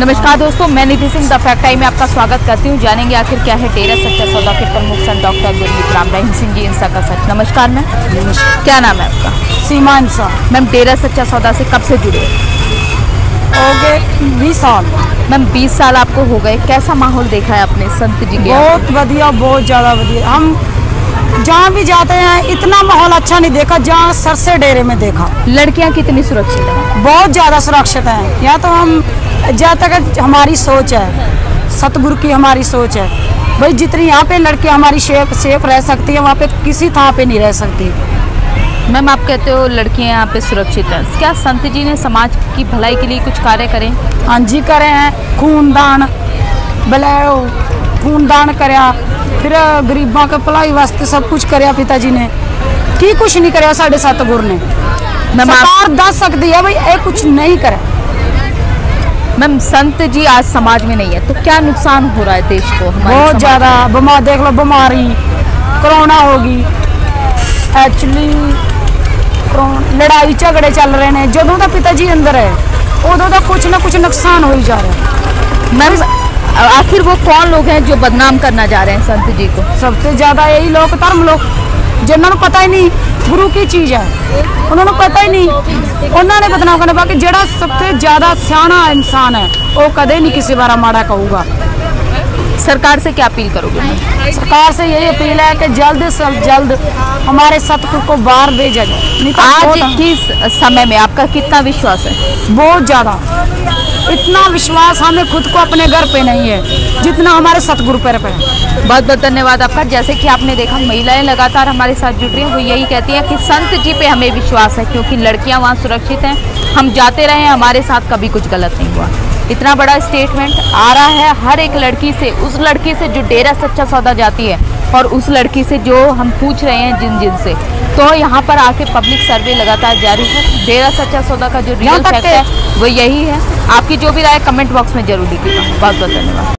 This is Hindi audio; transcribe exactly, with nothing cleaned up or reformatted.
नमस्कार दोस्तों, मैं Nidhi Singh the fact time में आपका स्वागत करती हूँ। जानेंगे आखिर क्या है डेरा सच्चा सौदा के प्रमुख संत डॉक्टर गुरमीत राम रहीम सिंह जी इंसान का सच। नमस्कार मैम। नमस्कार। क्या नाम है आपका? सीमा इंसान। मैम, डेरा सच्चा सौदा से कब से जुड़े? हो गए बीस साल। मैम, बीस साल आपको हो गए, कैसा माहौल देखा है आपने संत जी के? बहुत बढ़िया, बहुत ज़्यादा बढ़िया। हम जहाँ भी जाते हैं इतना माहौल अच्छा नहीं देखा जहाँ सर से डेरे में देखा। लड़कियाँ कितनी सुरक्षित हैं? बहुत ज़्यादा सुरक्षित हैं। यहाँ तो हम जहाँ तक हमारी सोच है, सतगुरु की हमारी सोच है भाई, जितनी यहाँ पे लड़कियाँ हमारी सेफ सेफ रह सकती है वहाँ पे किसी था पे नहीं रह सकती। मैम, आप कहते हो लड़कियाँ यहाँ पे सुरक्षित हैं, क्या संत जी ने समाज की भलाई के लिए कुछ कार्य करें? हाँ जी, करे हैं। खूनदान बलाओ खूनदान कर, फिर गरीबों के भलाई वास्ते सब कुछ करे पिताजी ने, की कुछ नहीं करे साढ़े सतगुर ने। मैम, आप दस सकती है भाई ये कुछ नहीं करे। मैम, संत जी आज समाज में नहीं है तो क्या नुकसान हो रहा है देश को? बहुत ज़्यादा बीमार, देख लो बीमारी, कोरोना होगी, एक्चुअली लड़ाई झगड़े चल रहे हैं। जदों का पिताजी अंदर है उदों का कुछ ना कुछ नुकसान हो ही जा रहा है। मैम, आखिर वो कौन लोग हैं जो बदनाम करना जा रहे हैं संत जी को? सबसे ज़्यादा यही लोग धर्म लोग, जिन्होंने पता ही नहीं गुरु की चीज़ है, उन्होंने पता ही नहीं, उन्होंने बदनाम करना। बाकी जड़ा सबसे ज़्यादा सियाना इंसान है वो कदे नहीं किसी बारा माड़ा कहूँगा। सरकार से क्या अपील करोगे? सरकार से यही अपील है कि जल्द से जल्द हमारे सतगुरु को बाहर भेजा जाए। आज किस समय में आपका कितना विश्वास है? बहुत ज़्यादा, इतना विश्वास हमें खुद को अपने घर पे नहीं है जितना हमारे सतगुरु पर पे। बहुत बहुत धन्यवाद आपका। जैसे कि आपने देखा महिलाएं लगातार हमारे साथ जुड़ रही हैं, वो यही कहती हैं कि संत जी पे हमें विश्वास है क्योंकि लड़कियां वहां सुरक्षित हैं, हम जाते रहे, हमारे साथ कभी कुछ गलत नहीं हुआ। इतना बड़ा स्टेटमेंट आ रहा है हर एक लड़की से, उस लड़की से जो डेरा सच्चा सौदा जाती है और उस लड़की से जो हम पूछ रहे हैं जिन जिन से। तो यहाँ पर आके पब्लिक सर्वे लगातार जारी है। डेरा सच्चा सौदा का जो रियल फैक्ट है वो यही है। आपकी जो भी राय कमेंट बॉक्स में जरूर लिखिएगा। बहुत बहुत धन्यवाद।